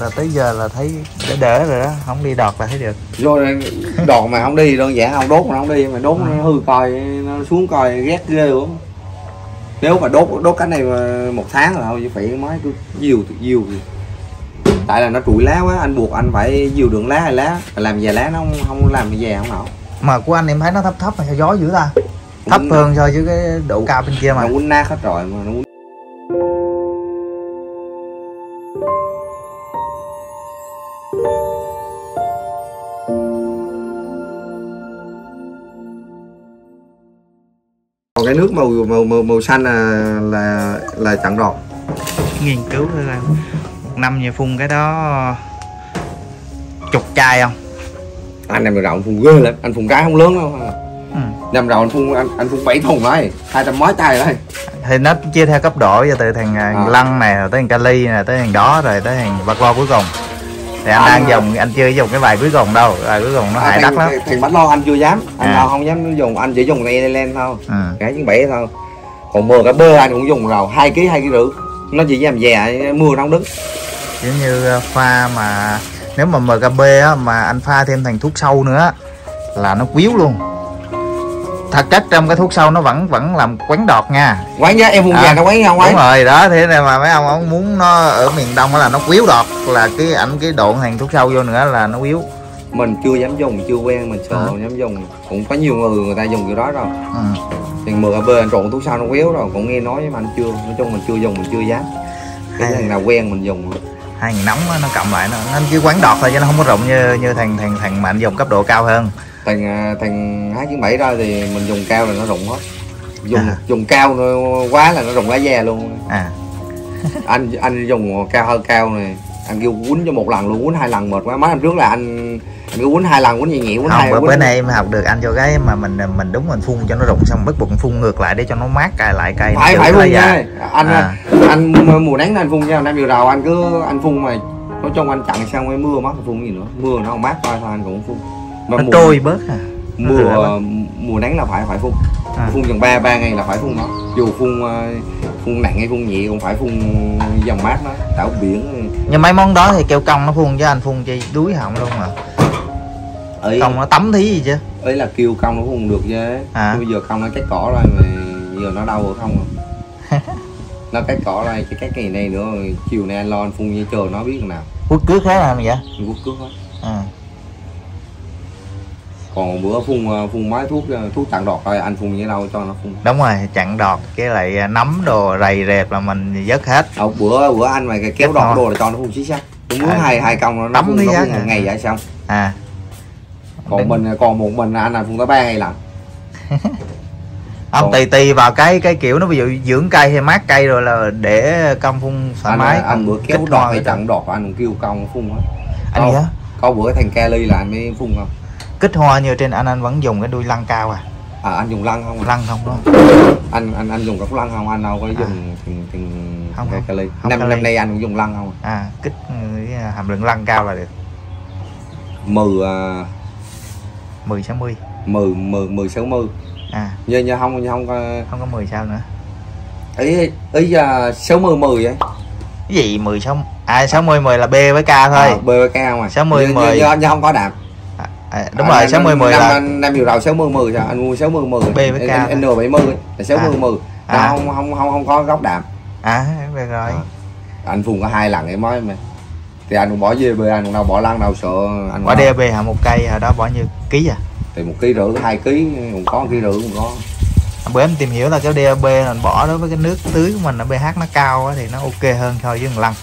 Người ta tới giờ là thấy đỡ rồi đó, không đi đọt là thấy được. Rồi đọt mà không đi đơn giản, không đốt mà không đi, mà đốt nó hư coi, nó xuống coi ghét ghê luôn. Nếu mà đốt cái này mà 1 tháng là phải mới cứ dìu. Tại là nó trụi lá quá, anh buộc anh phải dìu đường lá hay lá, làm về lá nó không làm về không nổi. Mà của anh em thấy nó thấp thấp mà sao gió dữ ta? Thấp hơn so với cái độ cao bên kia mà. Nó uốn nát hết rồi mà nó uốn. Còn cái nước màu xanh là chặn đọt. Nghiên cứu thôi là 1 năm về phun cái đó 10 chai không? Anh em đầu phun ghê lắm, anh phun cái không lớn đâu. Năm đầu anh phun anh phun 7 thùng đấy, 200 mấy chai đấy. Thì nó chia theo cấp độ, giờ từ thằng lăng này rồi tới thằng Cali này, tới thằng đó rồi tới thằng Bạc Lo cuối cùng. Thì anh đang dùng, anh chưa dùng cái bài cuối cùng đâu, bài cuối cùng nó hại đất lắm. Thằng Bạc Lo anh chưa dám, anh nào không dám dùng, anh chỉ dùng này lên thôi, cái chiến bẫy thôi. Còn mưa cái bơ anh cũng dùng rồi, 2 kg 2,5 kg, nó chỉ làm dè mưa nó không đứng. Giống như pha mà nếu mà MKB á, mà anh pha thêm thành thuốc sâu nữa là nó quýu luôn. Thật chất trong cái thuốc sâu nó vẫn làm quánh đọt nha. Quánh giá em vùng vàng nó quánh không ấy. Đúng rồi đó, thế này mà mấy ông muốn nó ở miền Đông là nó quýu đọt, là cái ảnh cái độn hàng thuốc sâu vô nữa là nó quýu. Mình chưa dám dùng, chưa quen, mình sợ không dám dùng. Cũng có nhiều người ta dùng kiểu đó đâu. Thì MKB anh trộn thuốc sâu nó quýu rồi, cũng nghe nói mà anh chưa, nói chung mình chưa dùng, mình chưa dám. Cái thằng nào quen mình dùng. Hai thằng nóng nó cộng lại nó chứ quán đọt thôi, cho nó không có rụng như thằng mà anh dùng cấp độ cao hơn. Thằng 297 đó thì mình dùng cao là nó rụng hết. Dùng cao quá là nó rụng lá dè luôn. Anh dùng cao hơn cao này, anh kêu quýnh cho 1 lần luôn, quýnh 2 lần mệt quá. Mấy năm trước là anh kêu quýnh 2 lần, quýnh nhẹ nhẹ, quýnh 2 lần. Bữa nay em học được anh cho cái mà mình đúng mình phun cho nó rụng xong bắt buộc phun ngược lại để cho nó mát cài lại cây. Phải phun nha. Anh mùa nắng anh phun nha, năm vừa đầu anh phun mà nói chung anh chặn xong cái mưa mất phun gì nữa. Mưa nó không mát coi thôi anh cũng phun. Mà nó trôi bớt à. Mùa nắng là phải phun. Phun chừng 3 ngày là phải phun nó. Dù phun nặng hay phun nhẹ cũng phải phun dòng mát nó, tảo biển. Nhưng mấy món đó thì kêu công nó phun chứ anh phun chi đuối họng luôn mà. Công nó tắm thí gì chứ. Ấy là kêu công nó phun được chứ. Bây giờ công nó cắt cỏ rồi mà giờ nó đau rồi không rồi. Nó cắt cỏ rồi chứ cắt ngày này nữa rồi chiều nay anh lo anh phun như trời nó biết nào. Quất cước hết làm vậy? Quất cước hết. Còn bữa phun máy thuốc chặn đọt rồi anh phun như đâu cho nó phun. Đúng rồi, chặn đọt cái lại nấm đồ rầy rẹp là mình vớt hết. Bữa anh mày kéo đọt đồ là cho nó phun xí xác. Cũng muốn hai công nó phun một ngày vậy xong. Còn còn một mình anh phun tới 3 ngày lần. Ông tùy vào cái kiểu nó, ví dụ dưỡng cây hay mát cây rồi là để công phun thoải mái. Anh bữa kéo đọt hay chặn đọt anh cũng kêu công phun hết. Anh gì á? Có bữa thằng Cali là anh mới phun không? Kích hoa như trên anh vẫn dùng cái đuôi lăng cao à? Anh dùng lăng không? Lăng không đúng không? Anh dùng gốc lăng không? Anh đâu có dùng không Cali. Năm nay anh cũng dùng lăng không? Kích hàm lượng lăng cao là được. 10 60. 10 60. Như không có 10 sao nữa. Ý 60 10 vậy. Cái gì 10 60? 60 10 là B với K thôi. B với K không à? 60 10. Như không có đạp. Đúng rồi, 60 10 là năm điều đầu 60 10 rồi, anh mua 60 10 B với K N70 là 60 10, không có góc đạp. Được rồi. Anh phun có 2 lần em mới mà thì anh cũng bỏ về bê, anh cũng đâu bỏ lăng đâu sợ anh bỏ DB hả? 1 cây hả? Đó bỏ nhiêu ký à? Thì 1,5 kg, 2 kg cũng có, 1,5 kg cũng có. Bữa em tìm hiểu là cái DB mình bỏ đối với cái nước tưới của mình ở pH nó cao thì nó ok hơn so với lăng.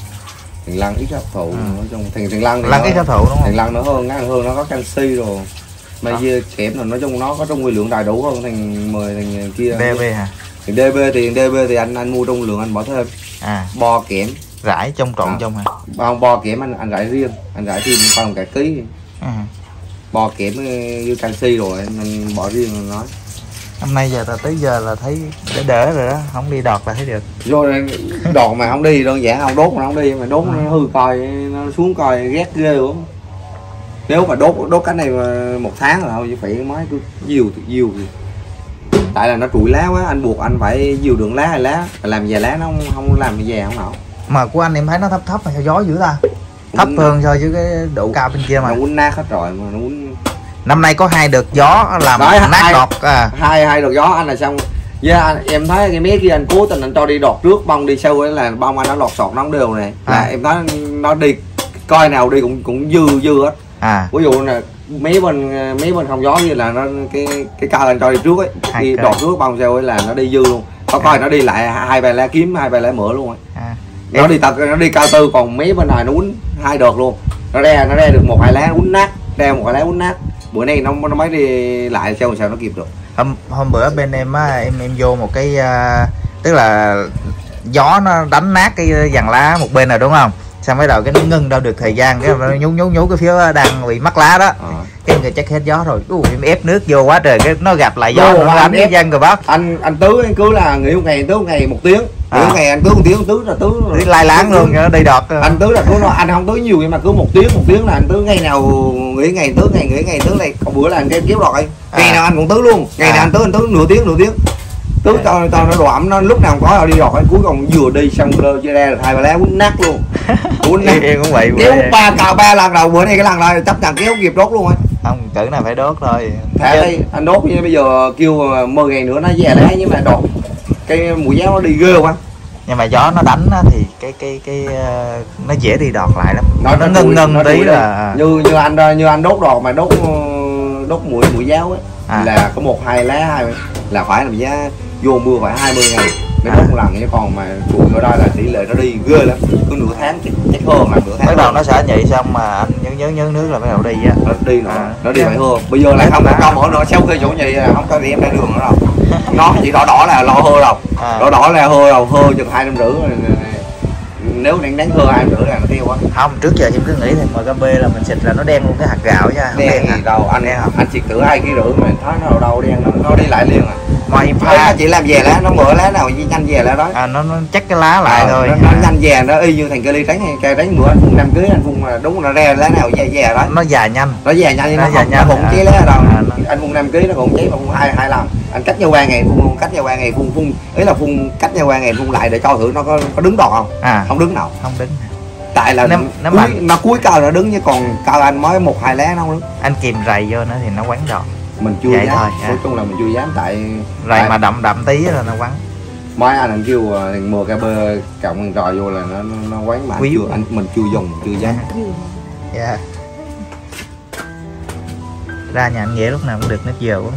Thằng lăng ít hấp thụ, nói chung thằng lăng thì lăng ít hấp thụ đúng không? Thằng lăng nó hơn nó có canxi rồi. Mà dưa kẽm rồi, nói chung nó có trong nguyên lượng đầy đủ hơn thằng 10 thằng kia. DB hả? Thằng DB thì anh mua trong lượng anh bỏ thêm. Bo kẽm, rải trong trộn trong hả? Không, bo kẽm anh rải riêng, anh rải thêm còn cả ký. Bo kẽm dưa canxi rồi anh bỏ riêng rồi nói. Hôm nay giờ tới giờ là thấy đỡ rồi đó, không đi đọt là thấy được. Rồi đọt mà không đi đơn giản, không đốt mà không đi, mà đốt nó hư coi, nó xuống coi ghét ghê luôn. Nếu mà đốt cái này mà 1 tháng là phải mới cứ dìu. Tại là nó trụi lá quá, anh buộc anh phải dìu đường lá hay lá, làm về lá nó không làm về không nổi. Mà của anh em thấy nó thấp thấp mà sao gió dữ ta? thấp hơn so với cái độ cao bên kia mà. Nó uốn nát hết rồi mà nó uốn. Năm nay có hai đợt gió làm đấy, nát đọt à. Hai đợt gió anh là xong. Dạ yeah, em thấy cái mé kia anh cố tình anh cho đi đọt trước, bông đi sau ấy là bông anh nó lọt sọt nó đều này. Là em thấy nó đi coi nào đi cũng dư hết. À. Ví dụ là mấy bên không gió như là nó cái cao anh cho đi trước ấy, đi đọt trước bông sau ấy là nó đi dư luôn. Có coi nó đi lại hai bài lá kiếm, hai bài lá mửa luôn ấy. À. Nó đi tập nó đi cao tư, còn mấy bên này nó uốn hai đợt luôn. Nó ra được một hai lá uốn nát, ra một hai lá uốn nát. Bữa nay nó mới đi lại sao nó kịp được. Hôm bữa bên em á, em vô một cái tức là gió nó đánh nát cái dàn lá một bên rồi đúng không? Xong mới đầu cái nó ngưng đâu được thời gian, cái nó nhú cái phía đang bị mắc lá đó. Cái người chắc hết gió rồi. Em ép nước vô quá trời, cái nó gặp lại gió nó đánh gian rồi bác. Anh tưới cứ là nghỉ một ngày một tiếng. Những ngày anh tưới một tiếng, tưới lai láng luôn cho đầy đọt. Anh tưới là anh không tưới nhiều nhưng mà cứ một tiếng là anh tưới, ngày nào nghỉ ngày tưới, ngày tưới này. Còn bữa là anh kiếm đọt ấy. Ngày nào anh cũng tưới luôn. Ngày nào anh tưới nửa tiếng. Tưới tao nó đọa nó lúc nào cũng có đi đọt ấy, cuối cùng vừa đi xong lơ chơi ra là hai bà lá quấn nát luôn. Quấn nát. Em cũng vậy. Kéo ba lần đầu, bữa nay cái lần này chấp nhận kéo kịp đốt luôn ấy. Không, tưởng là phải đốt thôi. Thế anh đốt như bây giờ kêu 10 ngày nữa nó về lá, nhưng mà đọt cái mùi gió nó đi ghê quá. Nhưng mà gió nó đánh thì cái nó dễ đi đọt lại lắm. Nó ngưng tí là như anh đốt đọt mà đốt mũi giáo ấy là có một hai lá là phải làm giá vô mưa phải 20 ngày mới đốt một lần. Chứ còn mà chuột ở đây là tỷ lệ nó đi ghê lắm, cứ nửa tháng chắc hơn mà nửa tháng. Bắt đầu nó sẽ nhị xong mà anh nhớ nước là bắt đầu đi á. Nó đi nó đi phải hơn. Bây giờ là không có công nữa, sau khi chỗ nhị là không cho đi em ra đường nữa đâu. Nó chỉ đỏ là lo hơ đâu. Đỏ là hơ đầu, hơ chừng 2,5 năm. Nếu đánh hơ 2,5 năm là nó tiêu quá. Không, trước giờ em cứ nghĩ thì MKB là mình xịt là nó đen luôn cái hạt gạo nha. Không đen gì đâu, anh xịt thử 2,5 kg mà thấy nó đâu đen, nó đi lại liền à. Ngoài pha chỉ làm về lá, nó mửa lá nào chỉ nhanh về lá đó. Nó chắc cái lá lại thôi. Nó nhanh về, nó y như thằng cây ly trắng hay cây trắng mưa anh phun năm cưới anh phun mà đúng là ra lá nào về đó. Nó già nhanh. Nó già nhanh cũng cháy lá đâu. Anh phun 5 kg nó cũng cháy mà phun hai lần. Anh cách nhau 3 ngày phun luôn, cách nhau 3 ngày phun ý là phun cách nhau 3 ngày phun lại để cho thử nó có đứng đòn không? Không đứng nào. Không đứng. Tại là nó cuối cao nó đứng, chứ còn cao anh mới 1-2 lá nó không đứng. Anh kìm rầy vô nó thì nó quán đòn. Mình chưa vậy dám thôi, nói chung là mình chưa dám tại mà đậm tí là nó quắn. Mấy anh kêu mua cái bơ cộng trò vô là nó quắn mà mình chưa dùng, chưa dám. Dạ. Ra nhà anh Nghĩa lúc nào cũng được nước dừa quá.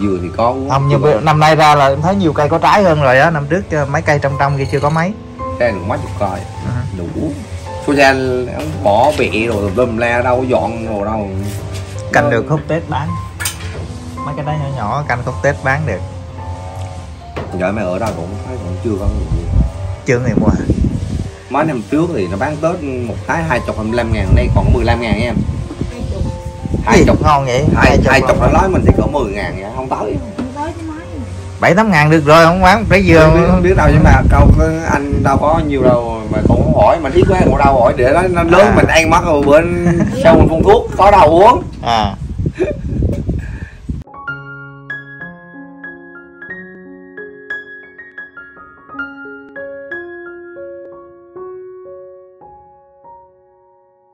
Dừa thì có. Không, nhưng năm nay ra là em thấy nhiều cây có trái hơn rồi á, năm trước mấy cây trong kia chưa có mấy. Cây đừng quá chục coi. Đủ. Số ra bỏ bẹ rồi bơm la đâu dọn đồ đâu. Canh được khúc Tết bán. Mấy cái đó nhỏ canh khúc Tết bán được. Vậy mày ở đây cũng thấy cũng chưa có gì. Chưa ngày mua. Mấy năm trước thì nó bán Tết một cái 20-25 ngàn, nay còn 15 ngàn em. 20 ngon vậy. 20 nó nói mình thì có 10 ngàn vậy, không tới. 7-8 ngàn được rồi, không bán trái dừa không biết đâu, nhưng mà câu anh đâu có nhiều đâu mà cũng không hỏi, mình ít quá cũng đâu hỏi để nó lớn mình ăn mất rồi bữa sau mình phun thuốc có đâu uống.